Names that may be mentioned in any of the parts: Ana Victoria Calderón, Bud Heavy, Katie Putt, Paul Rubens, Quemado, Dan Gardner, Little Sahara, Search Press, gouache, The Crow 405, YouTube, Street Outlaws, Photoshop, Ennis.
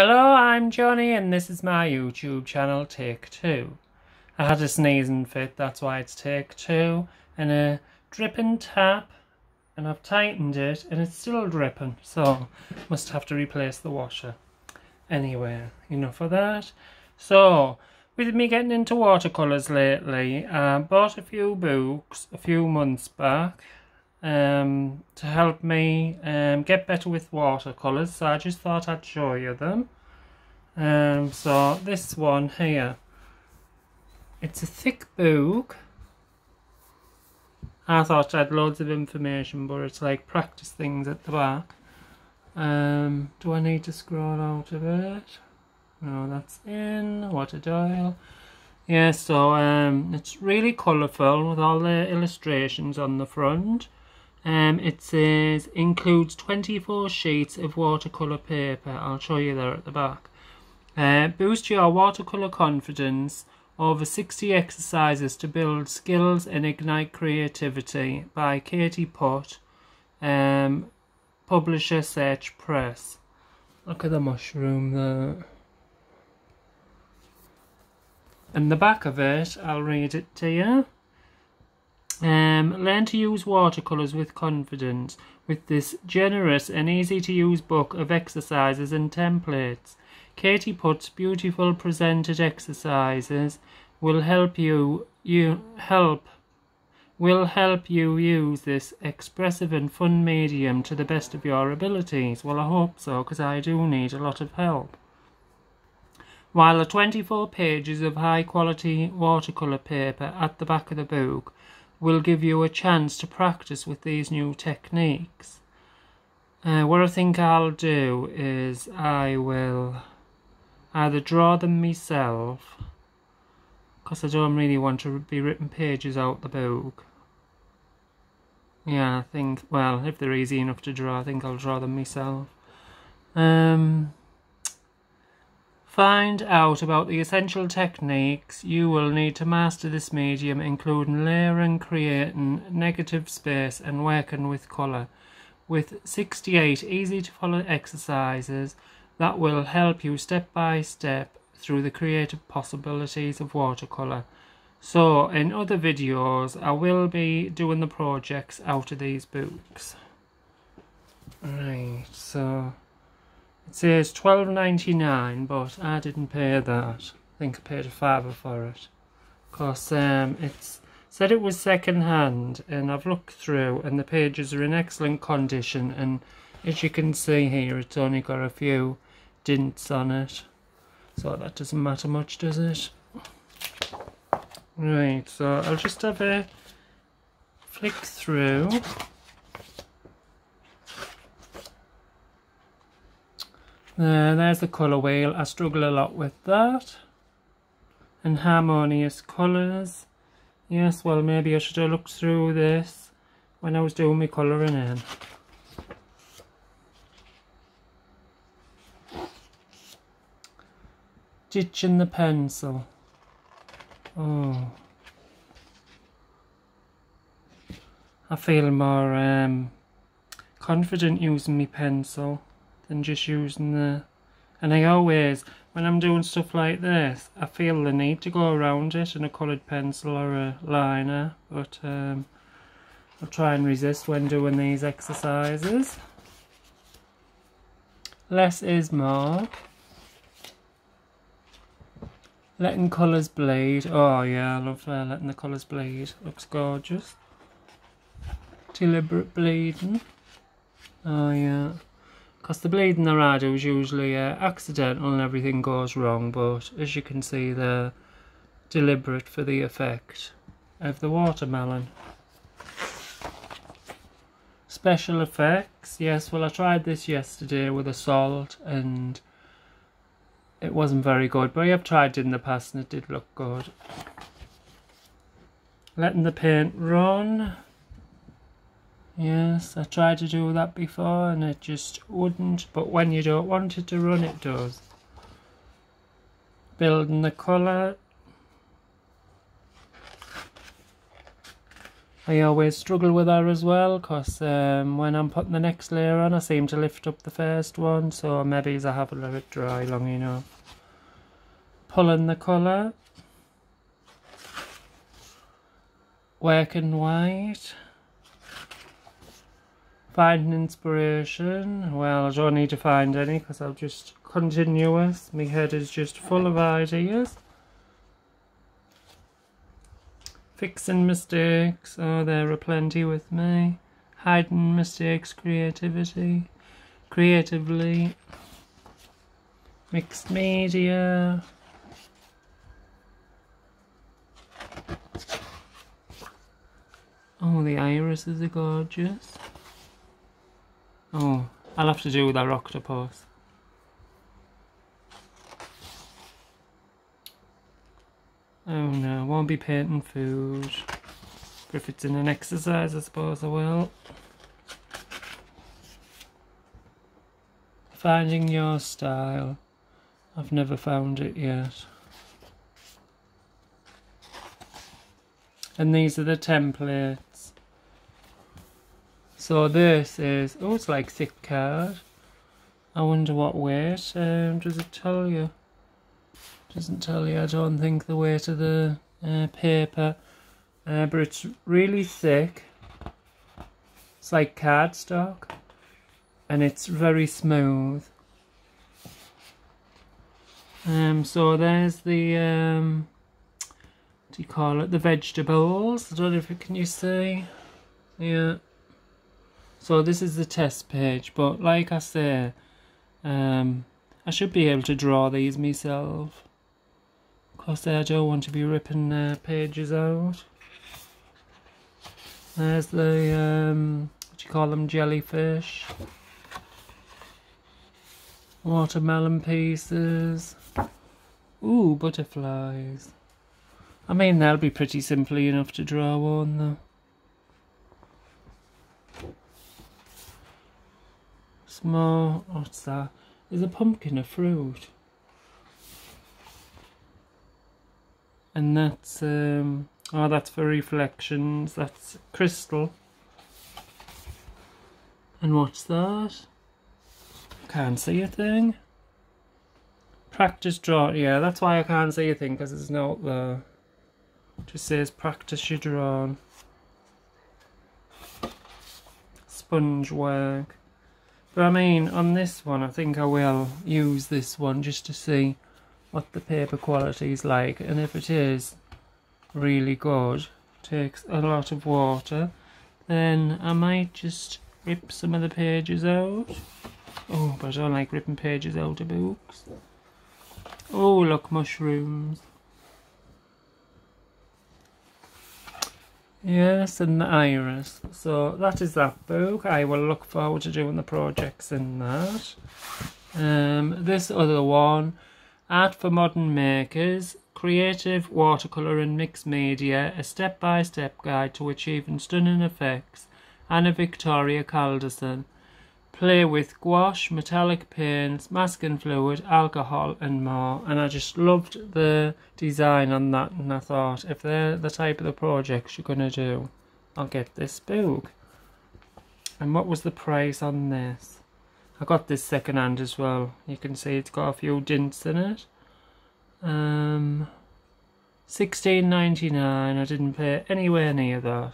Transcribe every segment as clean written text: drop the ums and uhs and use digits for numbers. Hello, I'm Johnny and this is my YouTube channel, Take Two. I had a sneezing fit, that's why it's Take Two, and a dripping tap, and I've tightened it and it's still dripping, so must have to replace the washer. Anyway, enough of that. So, with me getting into watercolours lately, I bought a few books a few months back to help me get better with watercolours, so I just thought I'd show you them. So this one here, it's a thick book. I thought I had loads of information, but it's like practice things at the back. Do I need to scroll out of it? No, that's in, what a dial. Yeah, so it's really colourful with all the illustrations on the front. It says includes 24 sheets of watercolour paper. I'll show you there at the back. Boost your watercolour confidence. Over 60 exercises to build skills and ignite creativity by Katie Putt, publisher Search Press. Look at the mushroom there. And the back of it, I'll read it to you. Learn to use watercolours with confidence with this generous and easy to use book of exercises and templates. Katie Putt's beautiful presented exercises will help you use this expressive and fun medium to the best of your abilities. Well, I hope so, because I do need a lot of help. While the 24 pages of high quality watercolour paper at the back of the book will give you a chance to practice with these new techniques. What I think I'll do is I will either draw them myself, because I don't really want to be ripping pages out the book. Yeah, I think, well, if they're easy enough to draw, I think I'll draw them myself. Find out about the essential techniques you will need to master this medium, including layering, creating negative space and working with colour. With 68 easy to follow exercises that will help you step by step through the creative possibilities of watercolour. So in other videos I will be doing the projects out of these books. Right, so it says $12.99, but I didn't pay that. I think I paid a fiver for it. Because it said it was second hand, and I've looked through, and the pages are in excellent condition. And as you can see here, it's only got a few dints on it. So that doesn't matter much, does it? Right, so I'll just have a flick through. There's the colour wheel. I struggle a lot with that. And harmonious colours. Yes, well, maybe I should have looked through this when I was doing my colouring in. Ditching the pencil. Oh. I feel more confident using my pencil than just using the, and I always, when I'm doing stuff like this, I feel the need to go around it in a coloured pencil or a liner, but I'll try and resist when doing these exercises. Less is more. Letting colours bleed. Oh yeah, I love letting the colours bleed. Looks gorgeous. Deliberate bleeding. Oh yeah. Because the bleeding that I do is usually accidental and everything goes wrong, but as you can see they're deliberate for the effect of the watermelon. Special effects, yes, well I tried this yesterday with a salt and it wasn't very good, but I have tried it in the past and it did look good. Letting the paint run. Yes, I tried to do that before and it just wouldn't, but when you don't want it to run, it does. Building the colour. I always struggle with that as well, because when I'm putting the next layer on, I seem to lift up the first one, so maybe I haven't let it dry long enough. Pulling the colour. Working white. Finding inspiration. Well, I don't need to find any because I'll just continuous. My head is just full of ideas. Fixing mistakes. Oh, there are plenty with me. Hiding mistakes, creatively. Mixed media. Oh, the irises are gorgeous. Oh, I'll have to do with that octopus. Oh no, won't be painting food. But if it's in an exercise, I suppose I will. Finding your style. I've never found it yet. And these are the templates. So this is, oh, it's like thick card. I wonder what weight, does it tell you? Doesn't tell you, I don't think, the weight of the paper, but it's really thick. It's like cardstock, and it's very smooth. So there's the what do you call it? The vegetables. I don't know if it, can you see? Yeah. So this is the test page, but like I say, I should be able to draw these myself. Because I don't want to be ripping pages out. There's the, what do you call them, jellyfish. Watermelon pieces. Ooh, butterflies. I mean, they'll be pretty simply enough to draw, won't they? Small, what's that? Is a pumpkin a fruit? And that's, oh, that's for reflections, that's crystal. And what's that? Can't see a thing. Practice draw, yeah, that's why I can't see a thing, because it's not there. It just says practice your drawing. Sponge work. But I mean, on this one, I think I will use this one just to see what the paper quality is like, and if it is really good, takes a lot of water, then I might just rip some of the pages out. Oh, but I don't like ripping pages out of books. Oh, look, mushrooms. Yes, and the iris. So that is that book. I will look forward to doing the projects in that. This other one, Art for Modern Makers, Creative Watercolour and Mixed Media, a step-by-step guide to achieving stunning effects, Ana Victoria Calderón. Play with gouache, metallic paints, masking fluid, alcohol and more. And I just loved the design on that, and I thought, if they're the type of the projects you're going to do, I'll get this book. And what was the price on this? I got this second hand as well. You can see it's got a few dints in it. $16.99. I didn't pay anywhere near that.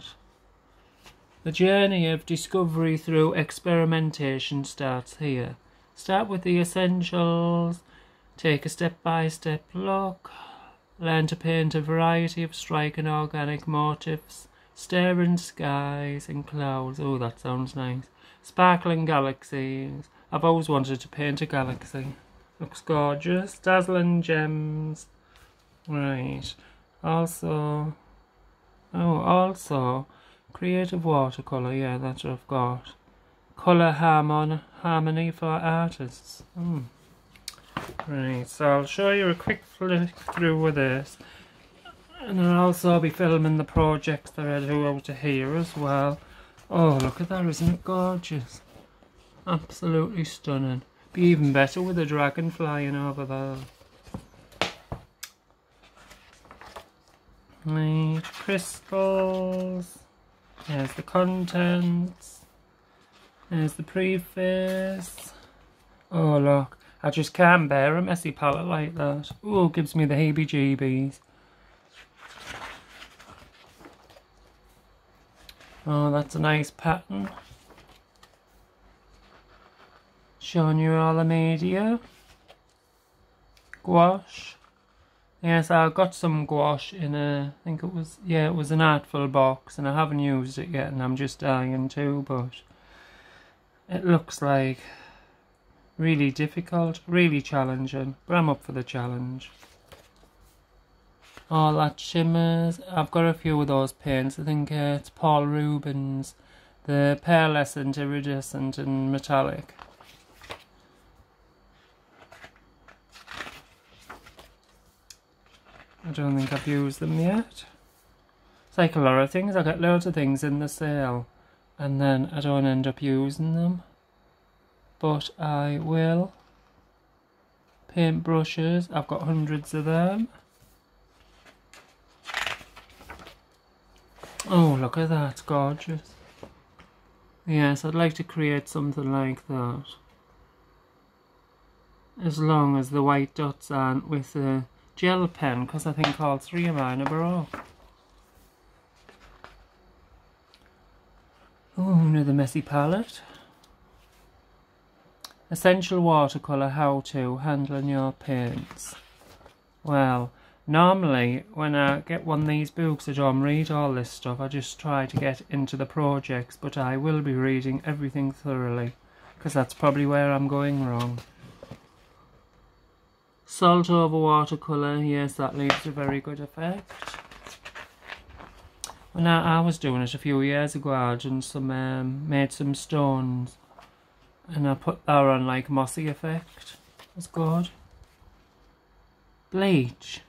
The journey of discovery through experimentation starts here. Start with the essentials. Take a step-by-step look. Learn to paint a variety of striking organic motifs. Staring skies and clouds. Oh, that sounds nice. Sparkling galaxies. I've always wanted to paint a galaxy. Looks gorgeous. Dazzling gems. Right. Also. Oh, also. Creative watercolour. Yeah, that's what I've got. Colour harmony for artists. Right. So I'll show you a quick flick through with this. And I'll also be filming the projects that I do out here as well. Oh, look at that, isn't it gorgeous? Absolutely stunning. Be even better with a dragon flying over there. Right, crystals. There's the contents. There's the preface. Oh look, I just can't bear a messy palette like that. Ooh, gives me the heebie-jeebies. Oh, that's a nice pattern. Showing you all the media. Gouache. Yes, I got some gouache in a, I think it was, yeah, it was an Artful box, and I haven't used it yet, and I'm just dying to, but it looks like really difficult, really challenging, but I'm up for the challenge. All that shimmers, I've got a few of those paints. I think it's Paul Rubens, the pearlescent, iridescent and metallic. I don't think I've used them yet. It's like a lot of things. I get loads of things in the sale and then I don't end up using them. But I will. Paint brushes. I've got hundreds of them. Oh, look at that. It's gorgeous. Yes, I'd like to create something like that. As long as the white dots aren't with a gel pen, because I think all three of mine are broke. Oh, another messy palette. Essential watercolour how-to, handling your paints. Well, normally when I get one of these books I don't read all this stuff. I just try to get into the projects, but I will be reading everything thoroughly, because that's probably where I'm going wrong. Salt over watercolour, yes, that leaves a very good effect. When I was doing it a few years ago, I made some stones and I put that on like mossy effect. That's good. Bleach.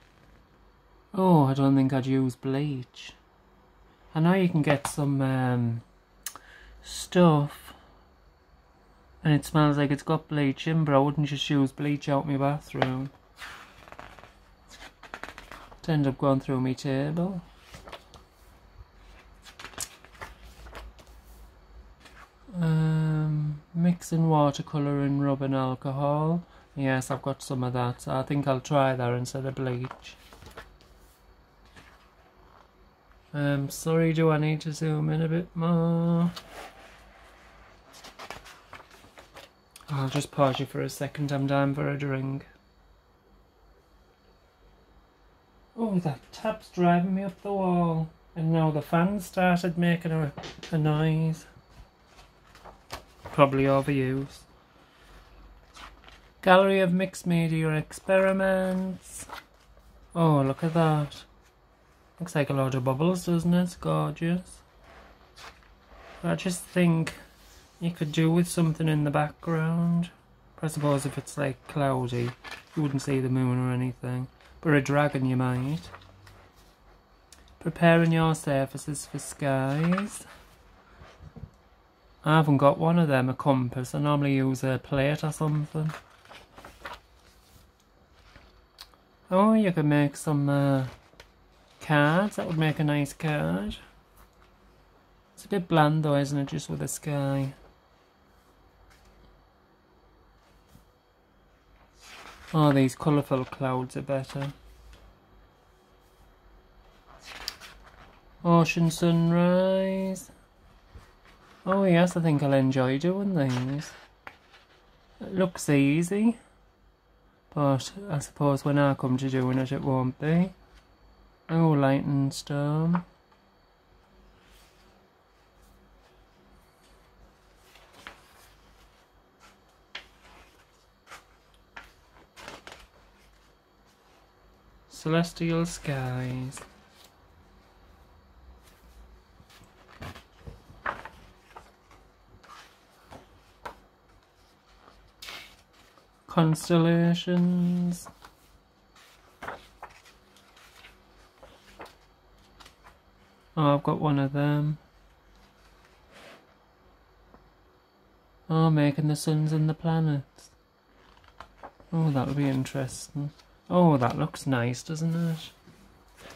Oh, I don't think I'd use bleach. I know you can get some stuff and it smells like it's got bleach in, but I wouldn't just use bleach out my bathroom. It'd end up going through my table. Mixing watercolour and rubbing alcohol. Yes, I've got some of that, so I think I'll try that instead of bleach. Sorry, do I need to zoom in a bit more? I'll just pause you for a second, I'm down for a drink. Oh, that tab's driving me up the wall. And now the fan started making a noise. Probably overuse. Gallery of mixed media experiments. Oh, look at that. Looks like a lot of bubbles, doesn't it? It's gorgeous. But I just think you could do with something in the background. I suppose if it's like cloudy, you wouldn't see the moon or anything. But a dragon you might. Preparing your surfaces for skies. I haven't got one of them, a compass. I normally use a plate or something. Oh, you could make some cards. That would make a nice card. It's a bit bland though, isn't it? Just with the sky. Oh, these colourful clouds are better. Ocean sunrise. Oh yes, I think I'll enjoy doing these. It looks easy, but I suppose when I come to doing it, it won't be. Oh, lightning storm. Celestial skies. Constellations. Oh, I've got one of them. Oh, making the suns and the planets. Oh, that'll be interesting. Oh, that looks nice, doesn't it?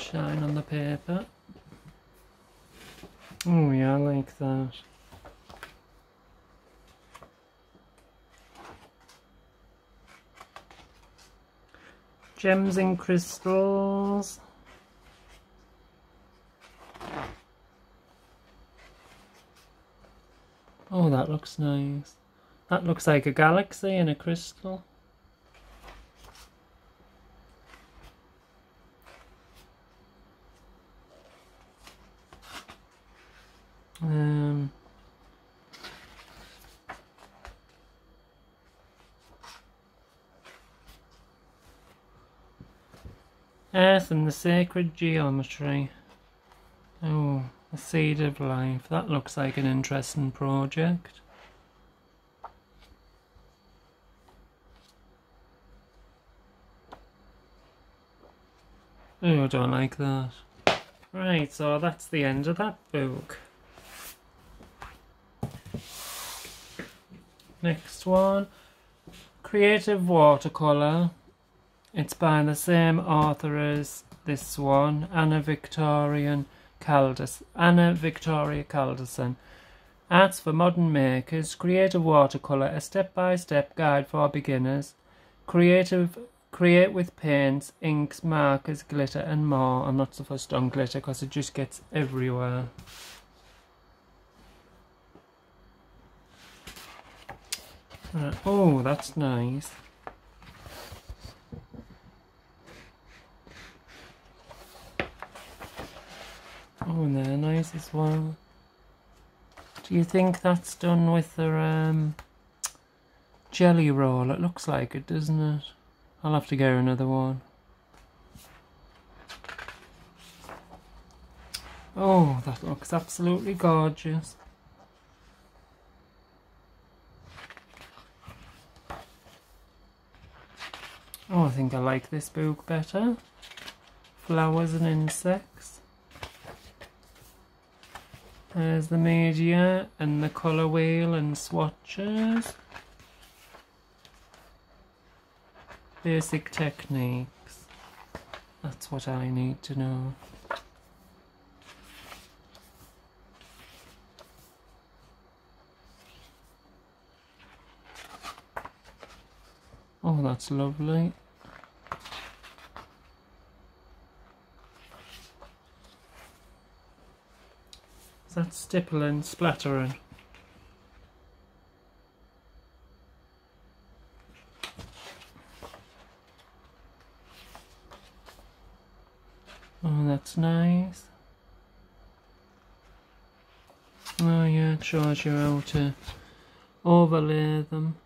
Shine on the paper. Oh yeah, I like that. Gems and crystals. Oh, that looks nice. That looks like a galaxy and a crystal. Earth and the sacred geometry. Oh, the seed of life. That looks like an interesting project. Oh, I don't like that. Right, so that's the end of that book. Next one, Creative Watercolour. It's by the same author as this one, Ana Victoria Calderón. Arts for Modern Makers, Creative Watercolour, a step-by-step guide for beginners. Create with paints, inks, markers, glitter and more. I'm not so fussed on glitter because it just gets everywhere. Right. Oh, that's nice. Oh, and they're nice as well. Do you think that's done with the jelly roll? It looks like it, doesn't it? I'll have to get another one. Oh, that looks absolutely gorgeous. Oh, I think I like this book better. Flowers and insects. There's the media and the colour wheel and swatches. Basic techniques. That's what I need to know. Oh, that's lovely. Is that stipple and splattering? Oh, that's nice. Oh yeah, it shows you how to overlay them.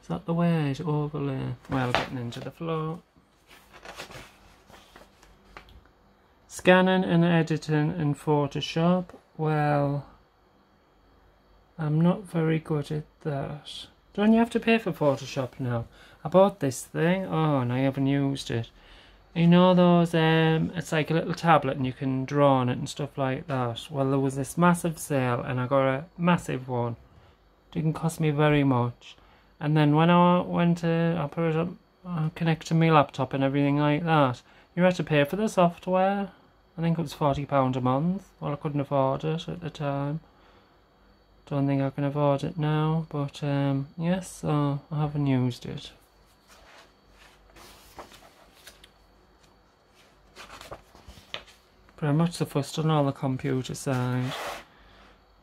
Is that the word? Overlay. Well, getting into the flow. Scanning and editing in Photoshop. Well, I'm not very good at that. Don't you have to pay for Photoshop now? I bought this thing. Oh, and I haven't used it. You know those, it's like a little tablet and you can draw on it and stuff like that. Well, there was this massive sale and I got a massive one. Didn't cost me very much. And then when I went to put it up, connect to my laptop and everything like that, you had to pay for the software. I think it was £40 a month. Well, I couldn't afford it at the time. Don't think I can afford it now, but yes, so I haven't used it. But I'm not so fussed on all the computer side.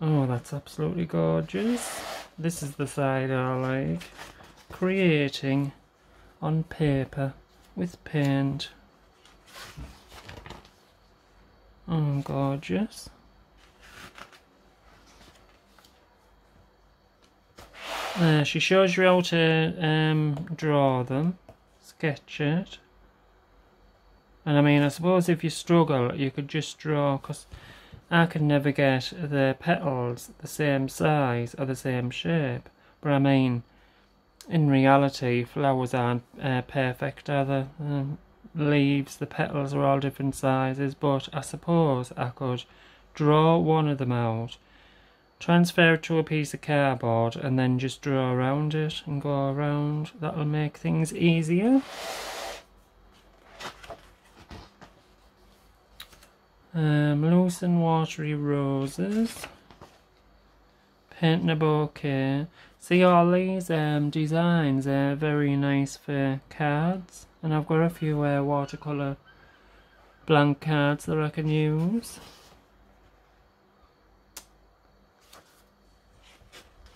Oh, that's absolutely gorgeous. This is the side I like. Creating on paper with paint. Oh, gorgeous. She shows you how to draw them, sketch it. And I mean, I suppose if you struggle, you could just draw, because I could never get the petals the same size or the same shape. But I mean, in reality, flowers aren't perfect, are they? Leaves, the petals are all different sizes, but I suppose I could draw one of them out, transfer it to a piece of cardboard, and then just draw around it and go around. That'll make things easier. Loose and watery roses, paint in a bouquet. See, all these designs are very nice for cards, and I've got a few watercolour blank cards that I can use.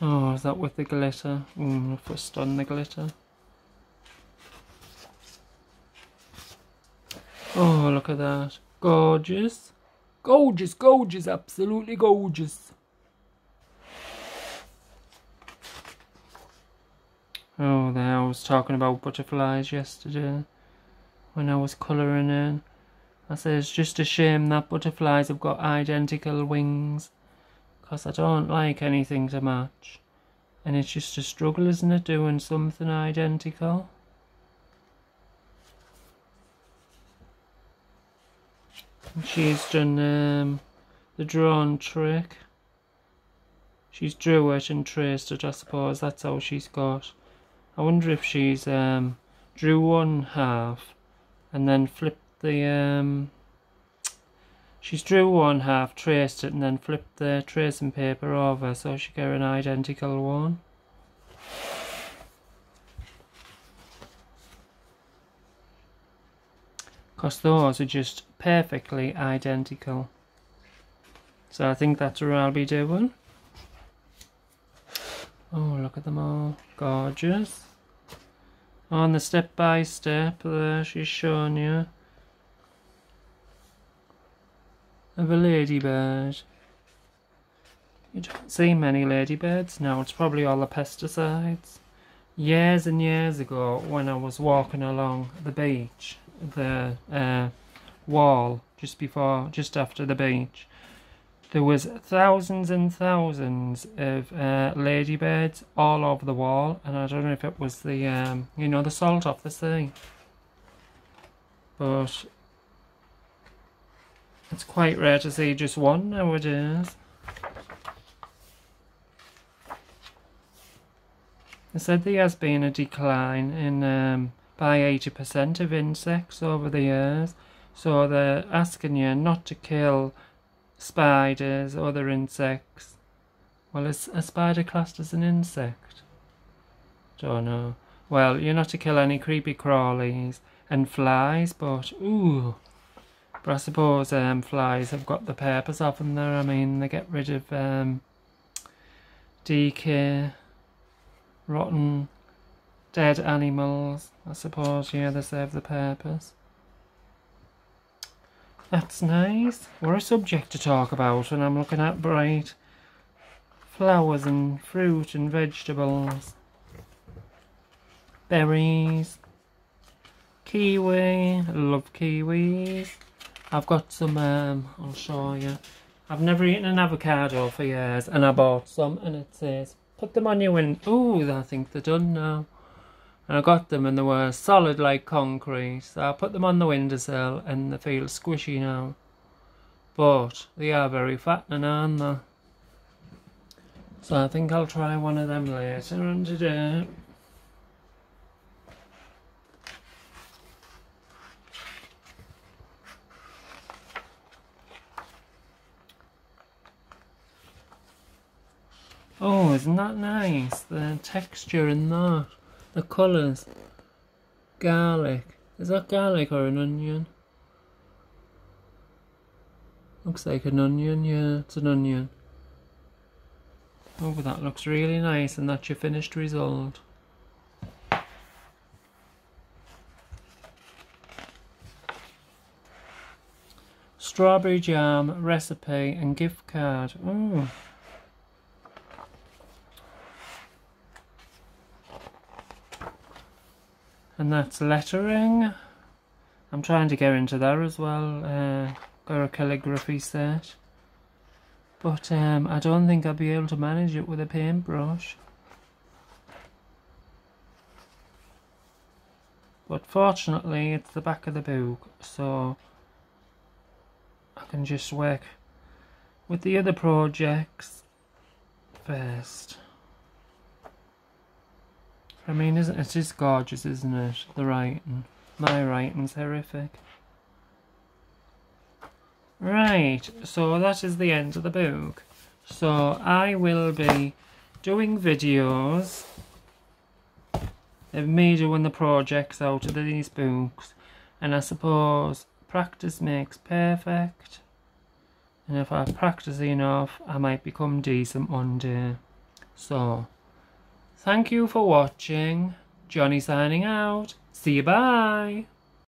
Oh, is that with the glitter? I'm not fussed on the glitter. Oh, look at that. Gorgeous. Gorgeous, gorgeous, absolutely gorgeous. Oh, there, I was talking about butterflies yesterday when I was colouring in. I said it's just a shame that butterflies have got identical wings, because I don't like anything to match. And it's just a struggle, isn't it, doing something identical? And she's done the drawn trick. She's drew it and traced it, I suppose. That's how she's got. I wonder if she's drew one half and then flipped the, she's drew one half, traced it and then flipped the tracing paper over so she got an identical one. Because those are just perfectly identical. So I think that's what I'll be doing. Oh, look at them all. Gorgeous. On the step by step there, she's showing you of a ladybird. You don't see many ladybirds now, it's probably all the pesticides. Years and years ago, when I was walking along the beach, the wall just after the beach, there was thousands and thousands of ladybirds all over the wall, and I don't know if it was the, you know, the salt off the sea. But it's quite rare to see just one nowadays. They said there has been a decline in by 80% of insects over the years, so they're asking you not to kill spiders, other insects. Well, is a spider classed as an insect? Don't know. Well, you're not to kill any creepy crawlies and flies, but ooh, but I suppose flies have got the purpose of them there. I mean, they get rid of decay, rotten, dead animals. I suppose, yeah, they serve the purpose. That's nice. What a subject to talk about when I'm looking at bright flowers and fruit and vegetables. Berries. Kiwi. I love kiwis. I've got some, I'll show you. I've never eaten an avocado for years, and I bought some, and it says, put them on your window. Ooh, I think they're done now. And I got them and they were solid like concrete, so I put them on the windowsill and they feel squishy now. But they are very fattening, aren't they? So I think I'll try one of them later on today. Oh, isn't that nice? The texture in that. The colours. Garlic. Is that garlic or an onion? Looks like an onion, yeah, it's an onion. Oh, but that looks really nice, and that's your finished result. Strawberry jam recipe and gift card. Ooh. And that's lettering. I'm trying to get into that as well. Got a calligraphy set. But I don't think I'll be able to manage it with a paintbrush. But fortunately, it's the back of the book, so I can just work with the other projects first. I mean, it is gorgeous, isn't it? The writing. My writing's horrific. Right, so that is the end of the book. So I will be doing videos of me doing the projects out of these books, and I suppose practice makes perfect, and if I practice enough I might become decent one day. So thank you for watching. Johnny signing out. See you, bye.